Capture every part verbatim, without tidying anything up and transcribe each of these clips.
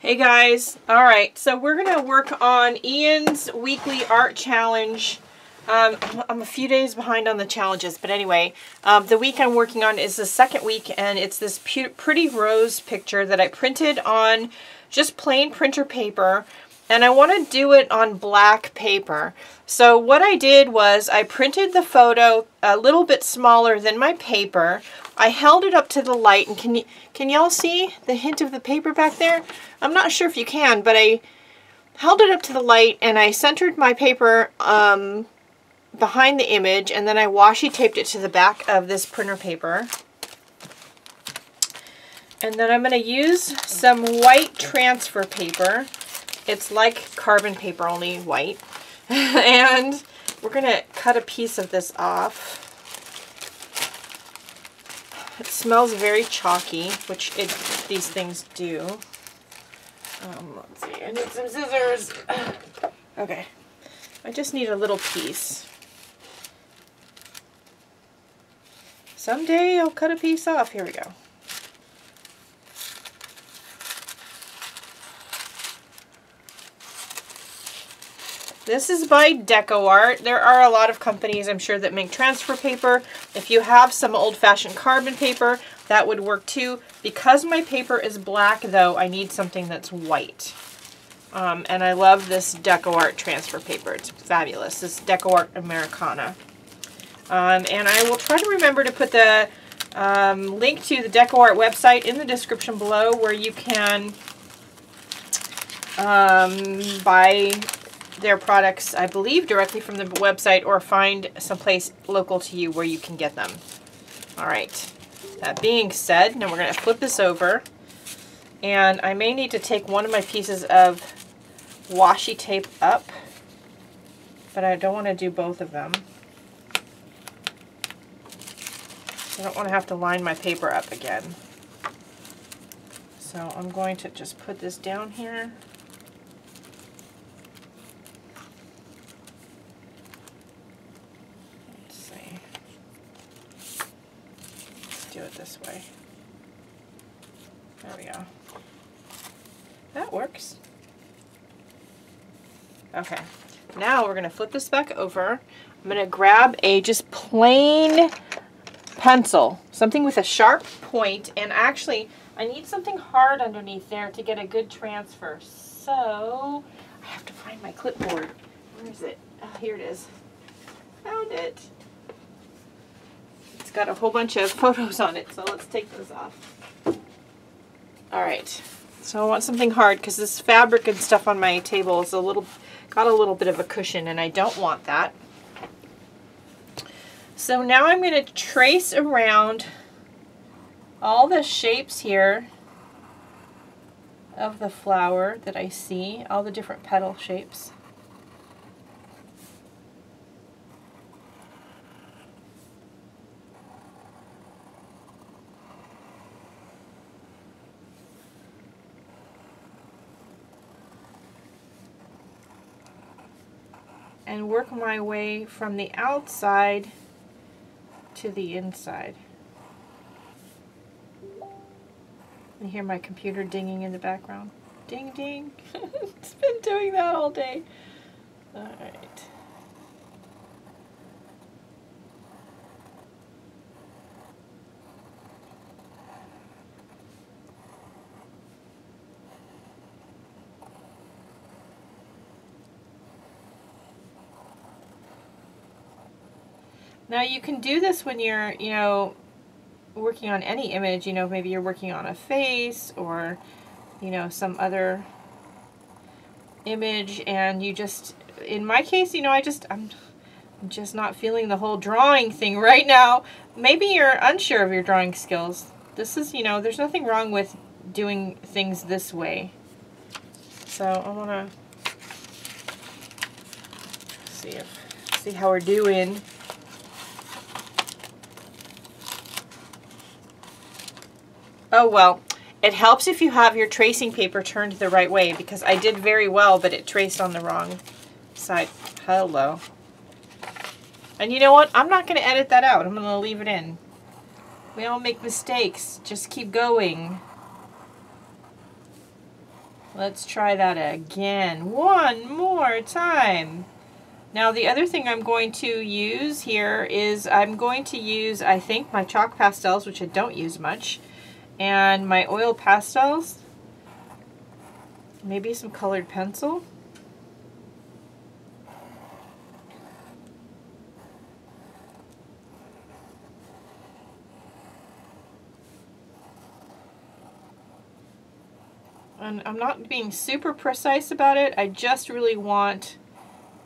Hey guys, all right, so we're gonna work on Ian's weekly art challenge. Um, I'm a few days behind on the challenges, but anyway, um, the week I'm working on is the second week, and it's this pretty rose picture that I printed on just plain printer paper, and I wanna do it on black paper. So what I did was I printed the photo a little bit smaller than my paper. I held it up to the light, and can you, can y'all see the hint of the paper back there? I'm not sure if you can, but I held it up to the light and I centered my paper um, behind the image, and then I washi taped it to the back of this printer paper. And then I'm going to use some white transfer paper. It's like carbon paper, only white. And we're going to cut a piece of this off. It smells very chalky, which it, these things do. Um, let's see, I need some scissors. Okay, I just need a little piece. Someday I'll cut a piece off. Here we go. This is by DecoArt. There are a lot of companies, I'm sure, that make transfer paper. If you have some old-fashioned carbon paper, that would work too. Because my paper is black, though, I need something that's white. Um, and I love this DecoArt transfer paper. It's fabulous. This DecoArt Americana. Um, and I will try to remember to put the um, link to the DecoArt website in the description below, where you can um, buy their products, I believe, directly from the website, or find someplace local to you where you can get them. All right, that being said, now we're going to flip this over, and I may need to take one of my pieces of washi tape up, but I don't want to do both of them. I don't want to have to line my paper up again. So I'm going to just put this down here. It this way. There we go. That works. Okay, now we're gonna flip this back over. I'm gonna grab a just plain pencil, something with a sharp point, and actually I need something hard underneath there to get a good transfer. So I have to find my clipboard. Where is it? Oh, here it is. Found it. Got a whole bunch of photos on it, so let's take those off. All right, so I want something hard because this fabric and stuff on my table is a little, got a little bit of a cushion, and I don't want that. So now I'm going to trace around all the shapes here of the flower that I see, all the different petal shapes. And work my way from the outside to the inside. I hear my computer dinging in the background. Ding, ding. It's been doing that all day. All right. Now you can do this when you're, you know, working on any image, you know, maybe you're working on a face or, you know, some other image, and you just, in my case, you know, I just, I'm just not feeling the whole drawing thing right now. Maybe you're unsure of your drawing skills. This is, you know, there's nothing wrong with doing things this way. So I want to see if, see how we're doing. Oh well, it helps if you have your tracing paper turned the right way, because I did very well, but it traced on the wrong side. Hello. And you know what? I'm not going to edit that out. I'm going to leave it in. We all make mistakes. Just keep going. Let's try that again one more time. Now the other thing I'm going to use here is I'm going to use, I think, my chalk pastels, which I don't use much, and my oil pastels, maybe some colored pencil. And I'm not being super precise about it. I just really want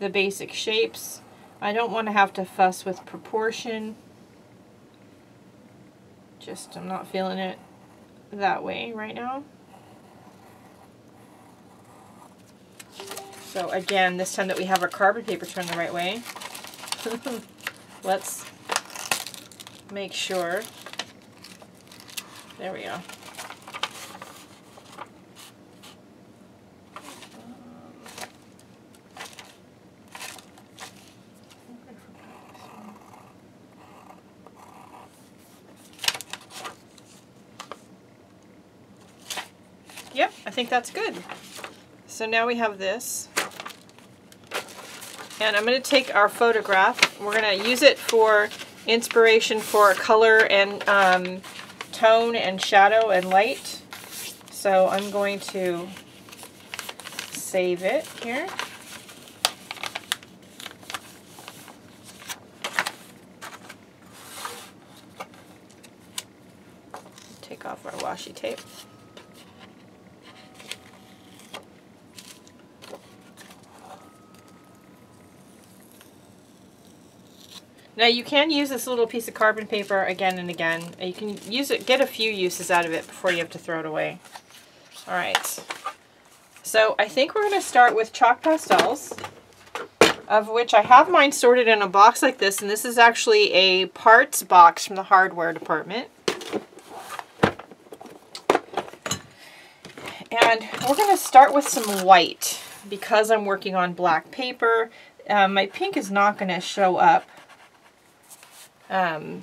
the basic shapes. I don't want to have to fuss with proportion. Just I'm not feeling it that way right now. So again, this time that we have our carbon paper turned the right way, let's make sure. There we go. Yep, I think that's good. So now we have this. And I'm going to take our photograph. We're going to use it for inspiration for color and um, tone and shadow and light. So I'm going to save it here. Take off our washi tape. Now you can use this little piece of carbon paper again and again. You can use it, get a few uses out of it before you have to throw it away. All right. So I think we're going to start with chalk pastels, of which I have mine sorted in a box like this, and this is actually a parts box from the hardware department. And we're going to start with some white because I'm working on black paper. Um, my pink is not going to show up Um,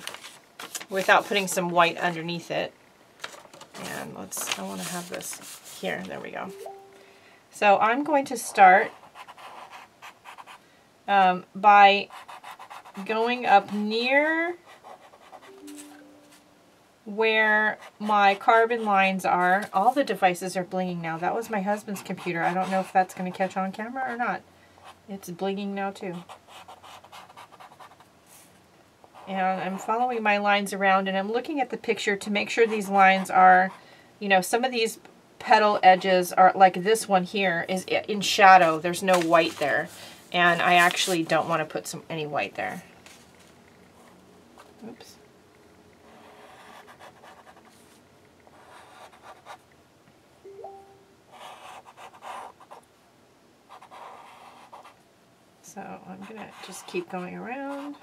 without putting some white underneath it. And let's, I want to have this here. There we go. So I'm going to start um, by going up near where my carbon lines are. All the devices are blinging now. That was my husband's computer. I don't know if that's going to catch on camera or not. It's blinging now too. And I'm following my lines around, and I'm looking at the picture to make sure these lines are, you know, some of these petal edges are, like this one here is in shadow. There's no white there, and I actually don't want to put some any white there. Oops. So I'm going to just keep going around.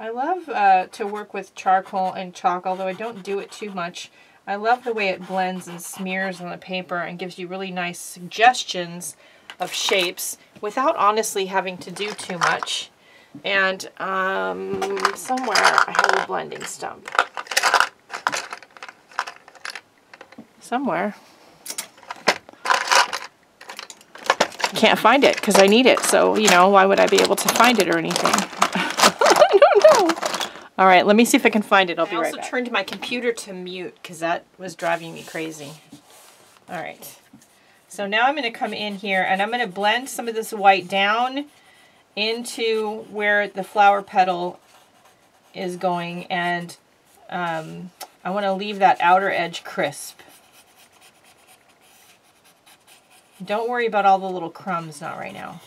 I love uh, to work with charcoal and chalk, although I don't do it too much. I love the way it blends and smears on the paper and gives you really nice suggestions of shapes without honestly having to do too much. And um, somewhere I have a blending stump. Somewhere. I can't find it because I need it, so, you know, why would I be able to find it or anything? All right, let me see if I can find it. I'll be right back. I also turned my computer to mute because that was driving me crazy. All right, so now I'm going to come in here and I'm going to blend some of this white down into where the flower petal is going, and um, I want to leave that outer edge crisp. Don't worry about all the little crumbs, not right now.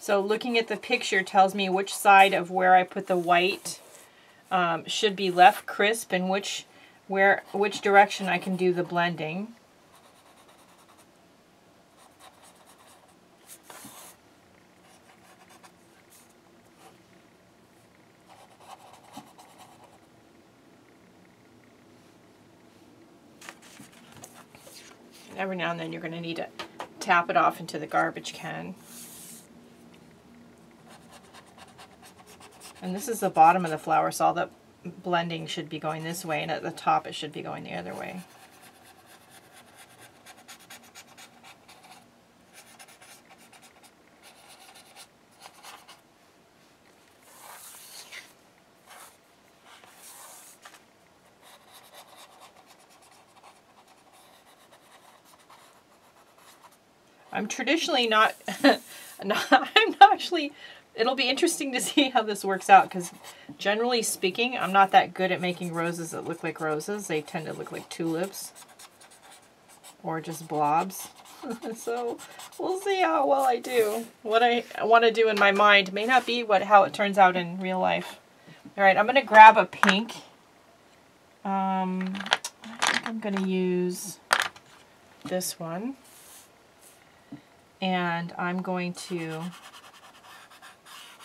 So looking at the picture tells me which side of where I put the white um, should be left crisp, and which where which direction I can do the blending. every now and then you're going to need to tap it off into the garbage can. And this is the bottom of the flower, so all the blending should be going this way, and at the top it should be going the other way. I'm traditionally not, not, I'm not actually, it'll be interesting to see how this works out, because generally speaking, I'm not that good at making roses that look like roses. They tend to look like tulips or just blobs. So we'll see how well I do. What I want to do in my mind may not be what how it turns out in real life. All right, I'm going to grab a pink. Um, I think I'm going to use this one. And I'm going to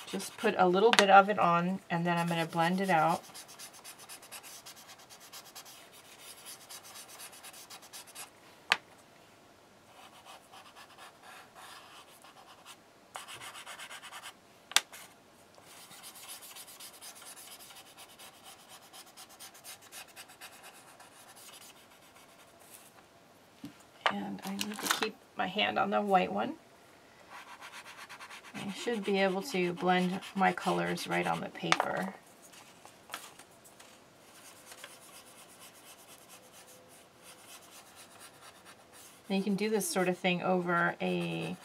just put a little bit of it on, and then I'm going to blend it out. And I need to keep my hand on the white one. I should be able to blend my colors right on the paper. And you can do this sort of thing over a,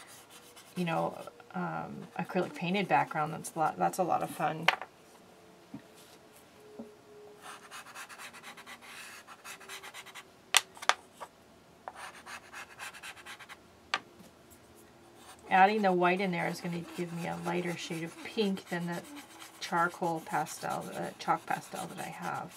you know, um, acrylic painted background. That's a lot, that's a lot of fun. Adding the white in there is going to give me a lighter shade of pink than the charcoal pastel, the chalk pastel that I have.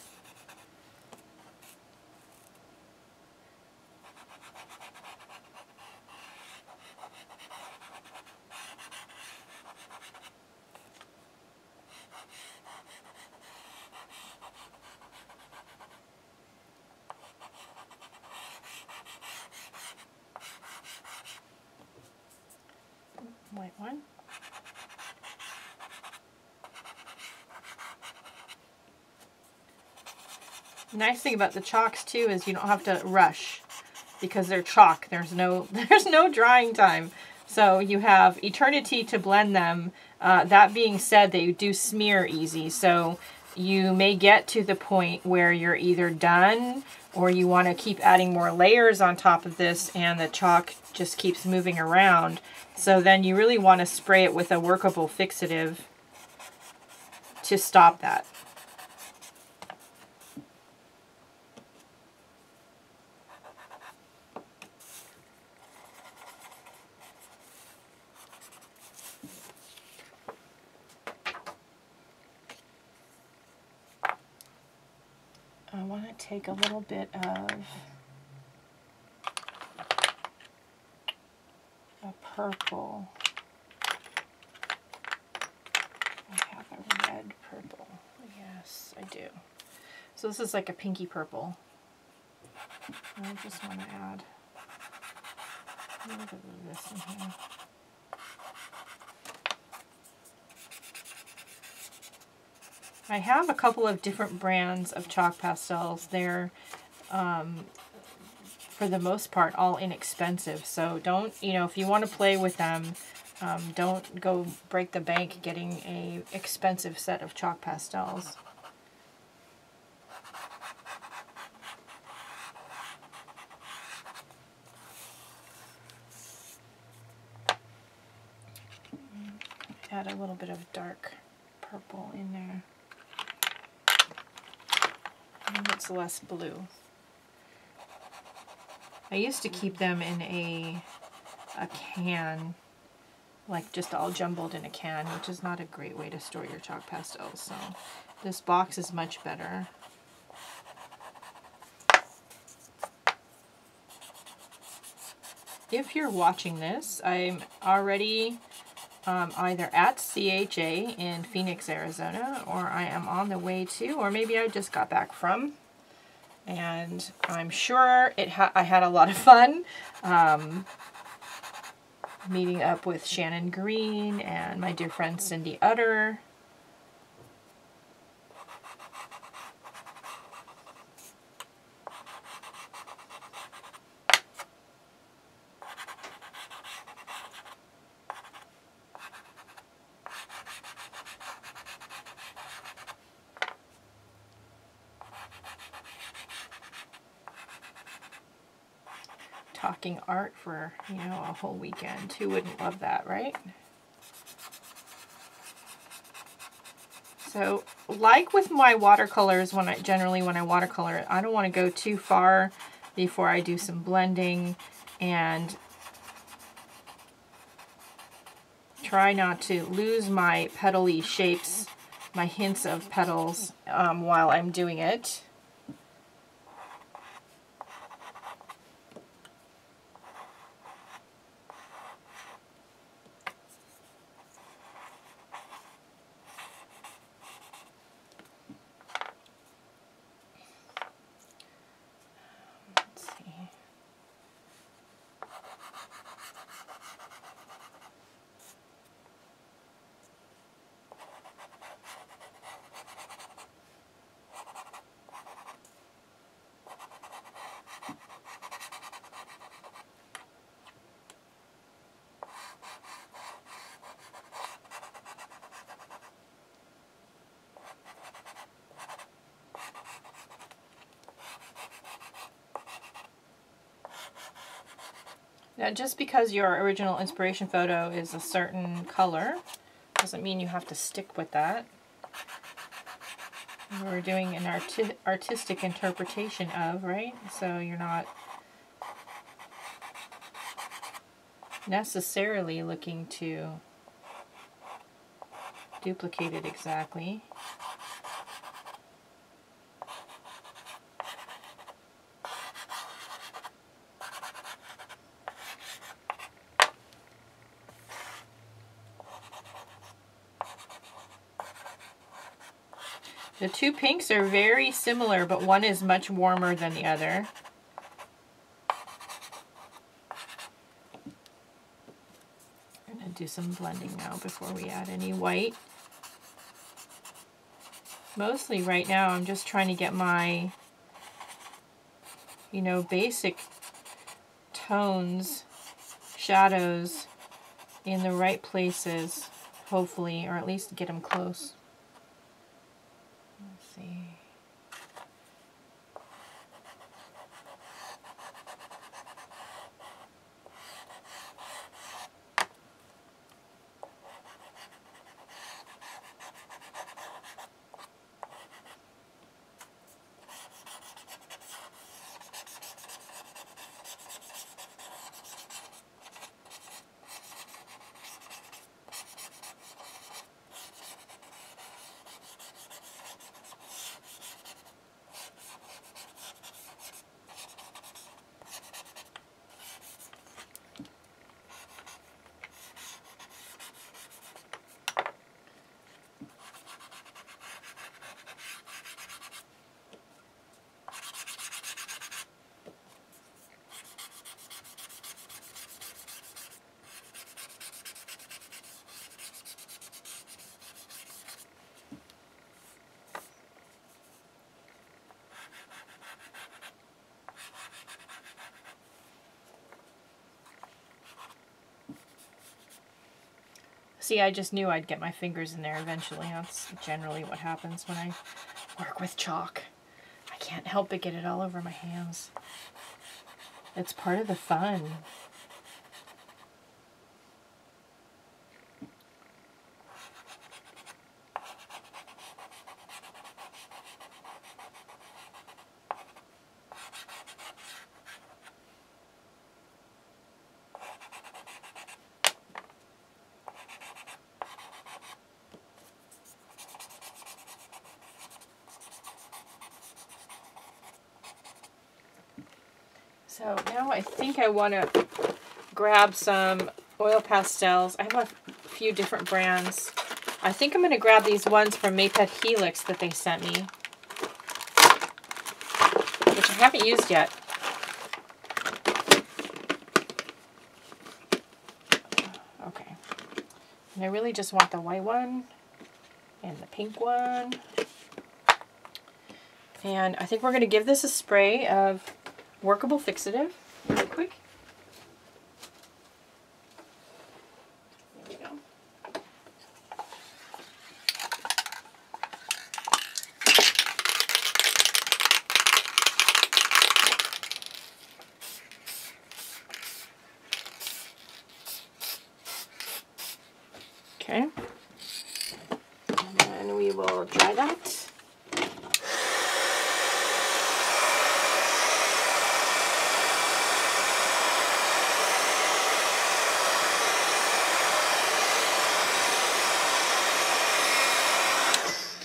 Nice thing about the chalks too is you don't have to rush because they're chalk. There's no there's no drying time, so you have eternity to blend them. Uh, that being said, they do smear easy, so you may get to the point where you're either done or you want to keep adding more layers on top of this, and the chalk just keeps moving around. So then you really want to spray it with a workable fixative to stop that. Take a little bit of a purple. I have a red purple. Yes, I do. So this is like a pinky purple. I just want to add a little bit of this in here. I have a couple of different brands of chalk pastels. They're, um, for the most part, all inexpensive. So don't, you know, if you want to play with them, um, don't go break the bank getting a expensive set of chalk pastels. Add a little bit of dark purple in there. It's less blue. I used to keep them in a a can, like just all jumbled in a can, which is not a great way to store your chalk pastels. So this box is much better. If you're watching this, I'm already Um, either at C H A in Phoenix, Arizona, or I am on the way to, or maybe I just got back from and I'm sure it ha I had a lot of fun um, meeting up with Shannon Green and my dear friend Cindy Utter. Talking art for, you know, a whole weekend. Who wouldn't love that, right? So, like with my watercolors, when I generally when I watercolor, I don't want to go too far before I do some blending, and try not to lose my petal-y shapes, my hints of petals um, while I'm doing it. Now, just because your original inspiration photo is a certain color doesn't mean you have to stick with that. We're doing an arti artistic interpretation of, right? So you're not necessarily looking to duplicate it exactly. The two pinks are very similar, but one is much warmer than the other. I'm going to do some blending now before we add any white. Mostly right now I'm just trying to get my, you know, basic tones, shadows in the right places, hopefully, or at least get them close. See, I just knew I'd get my fingers in there eventually. That's generally what happens when I work with chalk. I can't help but get it all over my hands. It's part of the fun. So now I think I want to grab some oil pastels. I have a few different brands. I think I'm going to grab these ones from Maypet Helix that they sent me, which haven't used yet. Okay. And I really just want the white one and the pink one. And I think we're going to give this a spray of workable fixative really quick. Okay, and then we will dry that.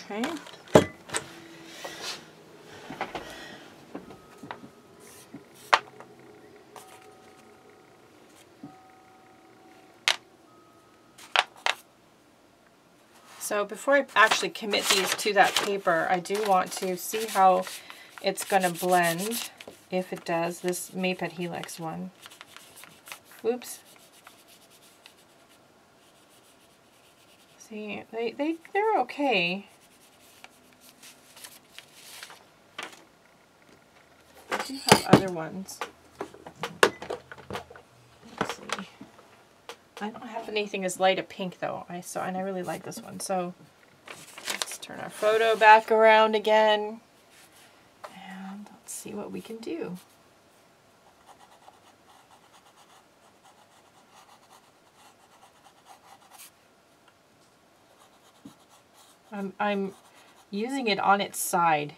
Okay. So before I actually commit these to that paper, I do want to see how it's going to blend, if it does, this Maypet Helix one. Oops. See, they, they, they're okay. I do have other ones. I don't have anything as light a pink though, I saw, and I really like this one. So let's turn our photo back around again, and let's see what we can do. I'm, I'm using it on its side.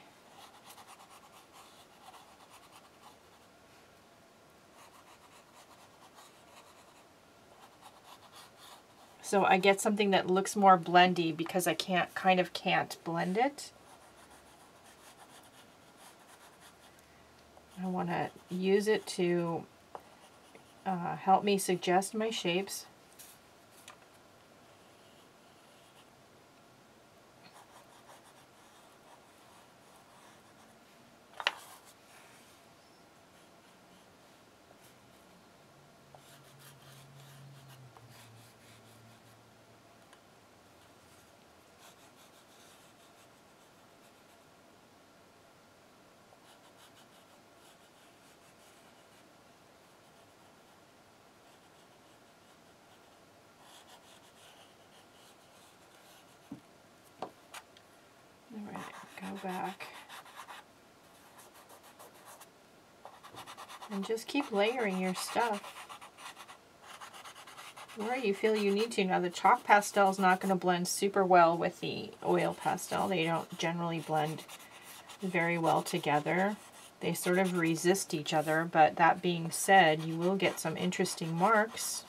So I get something that looks more blendy because I can't, kind of can't blend it. I want to use it to uh, help me suggest my shapes. Back and just keep layering your stuff where you feel you need to. Now the chalk pastel is not going to blend super well with the oil pastel. They don't generally blend very well together. They sort of resist each other, but that being said, you will get some interesting marks.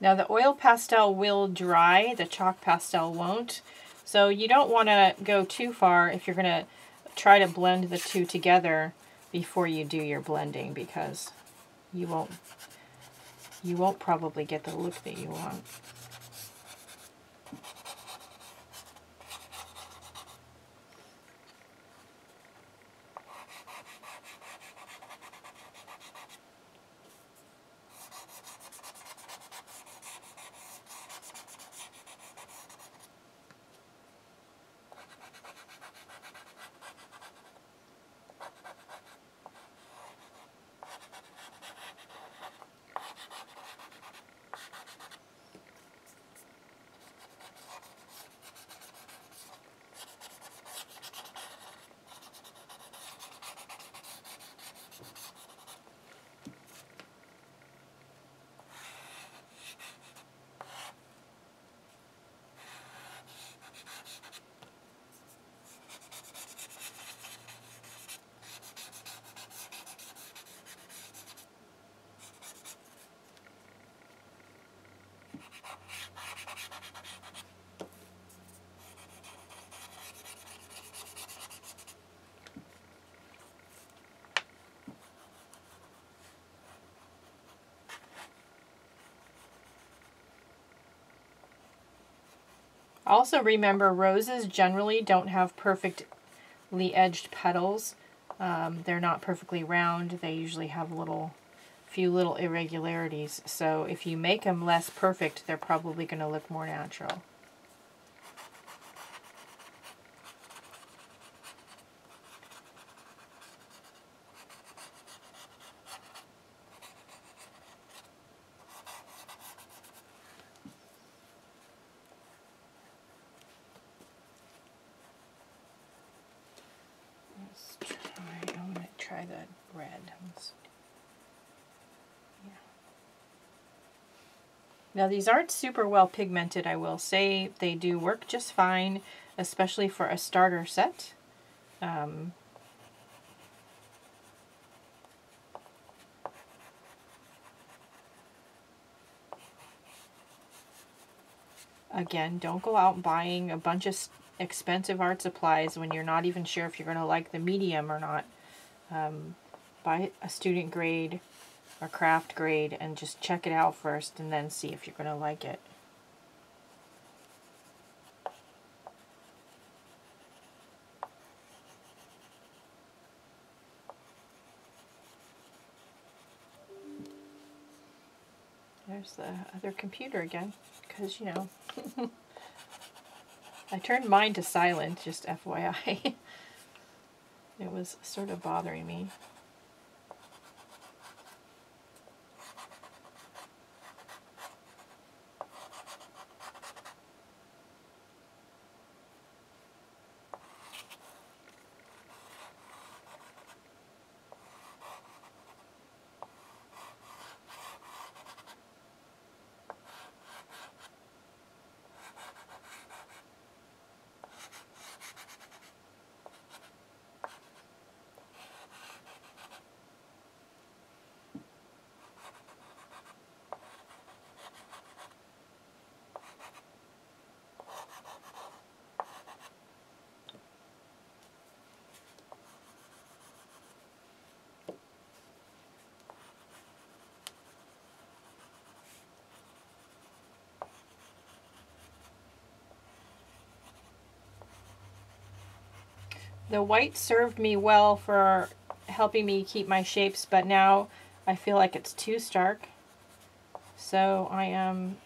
Now the oil pastel will dry, the chalk pastel won't. So you don't want to go too far if you're going to try to blend the two together before you do your blending, because you won't, you won't probably get the look that you want. Also remember, roses generally don't have perfectly edged petals. Um, they're not perfectly round. They usually have little, few little irregularities. So if you make them less perfect, they're probably going to look more natural. Now these aren't super well pigmented, I will say. They do work just fine, especially for a starter set. Um, again, don't go out buying a bunch of expensive art supplies when you're not even sure if you're going to like the medium or not. Um, buy a student grade or craft grade and just check it out first and then see if you're going to like it. There's the other computer again, because you know, I turned mine to silent, just F Y I. It was sort of bothering me. The white served me well for helping me keep my shapes, but now I feel like it's too stark. So I am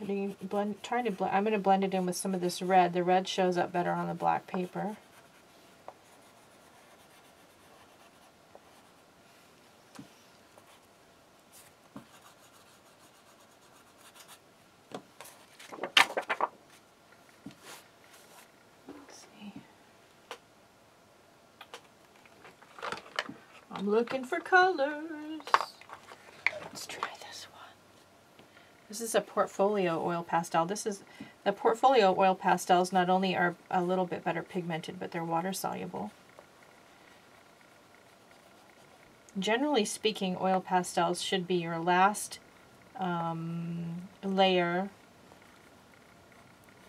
putting, blend, trying to blend, I'm going to blend it in with some of this red. The red shows up better on the black paper. Looking for colors. Let's try this one. This is a portfolio oil pastel. This is the portfolio oil pastels. Not only are a little bit better pigmented, but they're water soluble. Generally speaking, oil pastels should be your last um, layer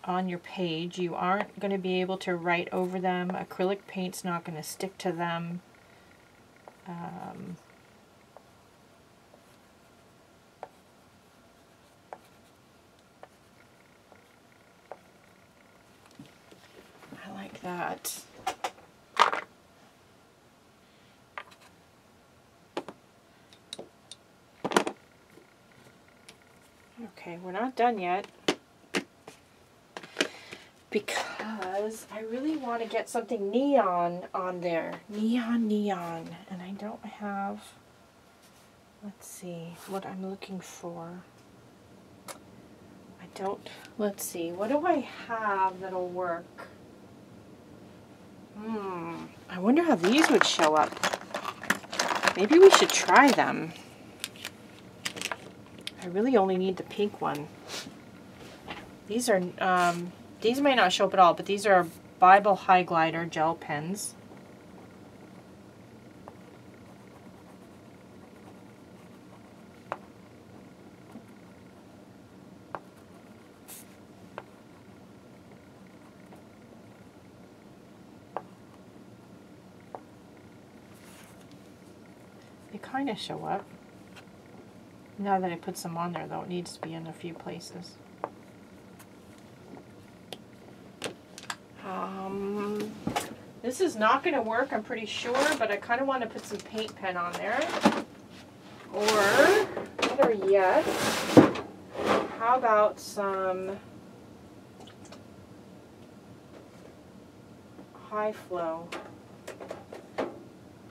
on your page. You aren't going to be able to write over them. Acrylic paint's not going to stick to them. Um, I like that. Okay, we're not done yet because I really want to get something neon on there. Neon, neon. And I don't have, let's see, what I'm looking for. I don't, let's see, what do I have that'll work? Hmm, I wonder how these would show up. Maybe we should try them. I really only need the pink one. These are, um, these may not show up at all, but these are Bible High Glider gel pens. They kind of show up. Now that I put some on there, though, it needs to be in a few places. Um, this is not going to work, I'm pretty sure, but I kind of want to put some paint pen on there. Or, better yet, how about some high flow?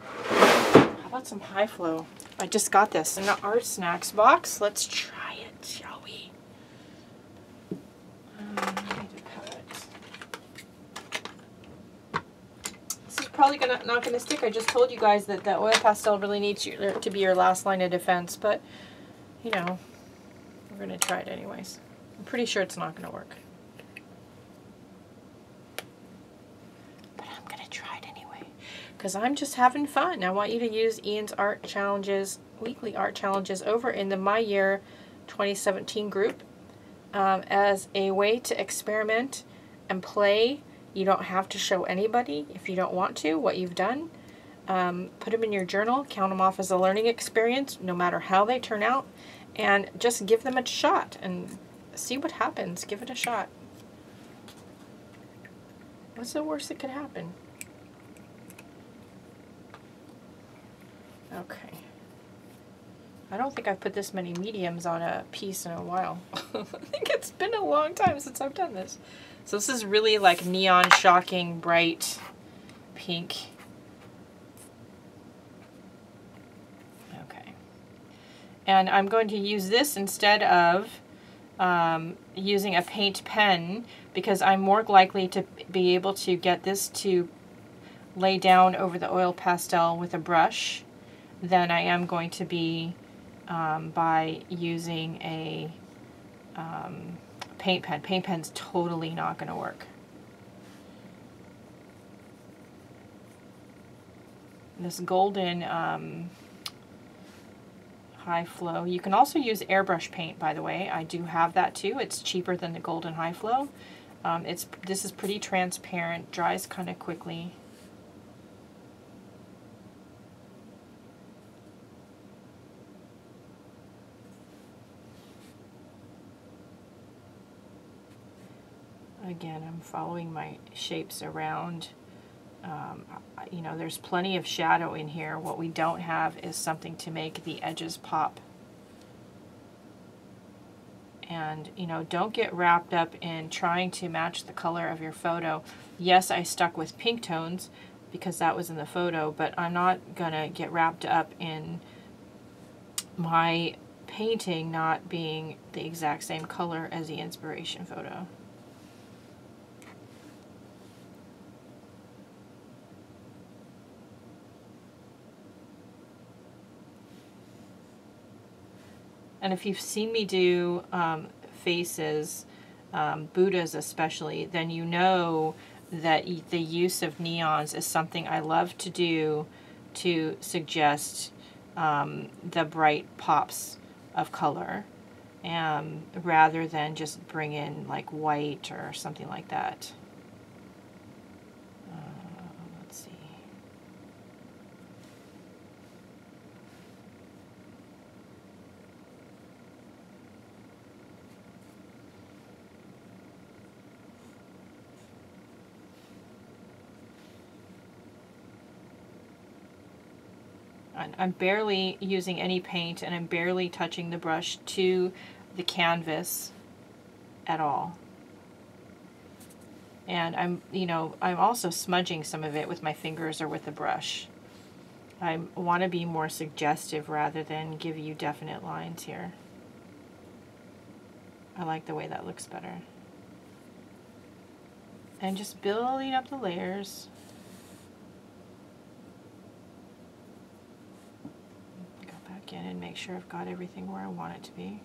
How about some high flow? I just got this in the art snacks box. Let's try it, shall we? Um, I need to cut it. This is probably gonna, not going to stick. I just told you guys that the oil pastel really needs you, to be your last line of defense, but you know, we're going to try it anyways. I'm pretty sure it's not going to work. Because I'm just having fun. I want you to use Ian's art challenges, weekly art challenges over in the My Year twenty seventeen group um, as a way to experiment and play. You don't have to show anybody if you don't want to what you've done. Um, put them in your journal, count them off as a learning experience no matter how they turn out, and just give them a shot and see what happens. Give it a shot. What's the worst that could happen? Okay. I don't think I've put this many mediums on a piece in a while. I think it's been a long time since I've done this. So this is really like neon, shocking, bright pink. Okay. And I'm going to use this instead of um, using a paint pen because I'm more likely to be able to get this to lay down over the oil pastel with a brush than I am going to be um, by using a um, paint pen. Paint pen's totally not going to work. This golden um, high flow. You can also use airbrush paint, by the way. I do have that too. It's cheaper than the golden high flow. Um, it's this is pretty transparent. Dries kind of quickly. Again, I'm following my shapes around. Um, you know, there's plenty of shadow in here. What we don't have is something to make the edges pop. And, you know, don't get wrapped up in trying to match the color of your photo. Yes, I stuck with pink tones because that was in the photo, but I'm not gonna get wrapped up in my painting not being the exact same color as the inspiration photo. And if you've seen me do um, faces, um, Buddhas especially, then you know that the use of neons is something I love to do to suggest um, the bright pops of color, um, rather than just bring in like white or something like that. I'm barely using any paint and I'm barely touching the brush to the canvas at all. And I'm, you know, I'm also smudging some of it with my fingers or with a brush. I want to be more suggestive rather than give you definite lines here. I like the way that looks better. And just building up the layers. In and make sure I've got everything where I want it to be.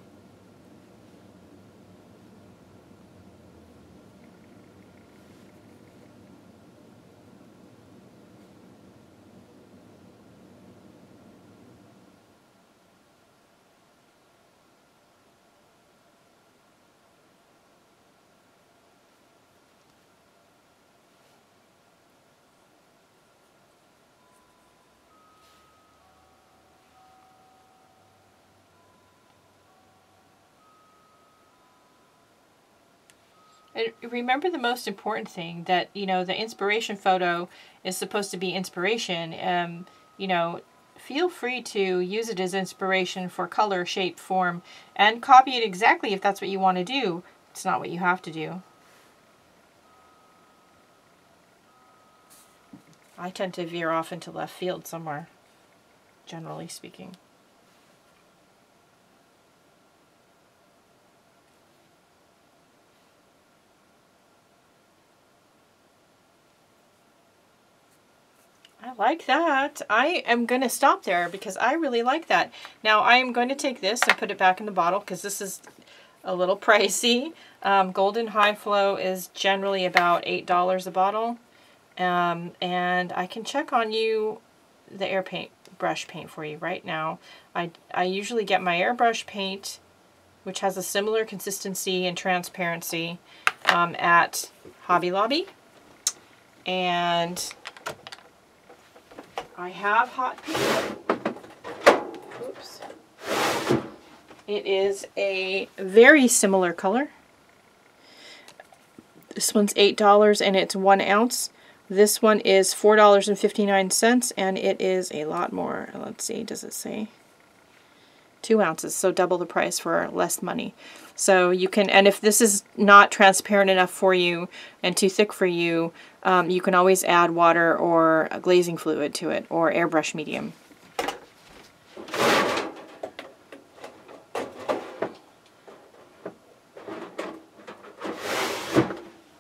And remember the most important thing, that, you know, the inspiration photo is supposed to be inspiration. Um, you know, feel free to use it as inspiration for color, shape, form, and copy it exactly if that's what you want to do. It's not what you have to do. I tend to veer off into left field somewhere, generally speaking. I like that. I am going to stop there because I really like that. Now I am going to take this and put it back in the bottle because this is a little pricey. Um, Golden High Flow is generally about eight dollars a bottle. Um, and I can check on you the air paint brush paint for you right now. I, I usually get my airbrush paint, which has a similar consistency and transparency, um, at Hobby Lobby. And I have hot pink. Oops. It is a very similar color. This one's eight dollars and it's one ounce. This one is four dollars and fifty-nine cents and it is a lot more. Let's see, does it say? Two ounces, so double the price for less money. So you can, and if this is not transparent enough for you and too thick for you, um, you can always add water or a glazing fluid to it or airbrush medium.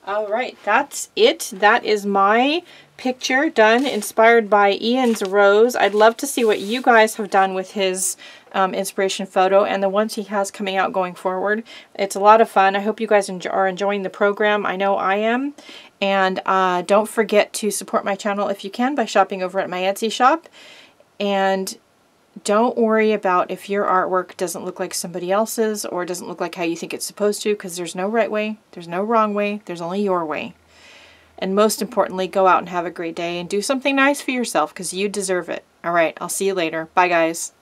All right, that's it. That is my picture done, inspired by Ian's rose. I'd love to see what you guys have done with his um, inspiration photo and the ones he has coming out going forward. It's a lot of fun. I hope you guys enjoy, are enjoying the program. I know I am. And uh, don't forget to support my channel if you can by shopping over at my Etsy shop. And don't worry about if your artwork doesn't look like somebody else's or doesn't look like how you think it's supposed to, because there's no right way, there's no wrong way, there's only your way. And most importantly, go out and have a great day and do something nice for yourself because you deserve it. All right, I'll see you later. Bye, guys.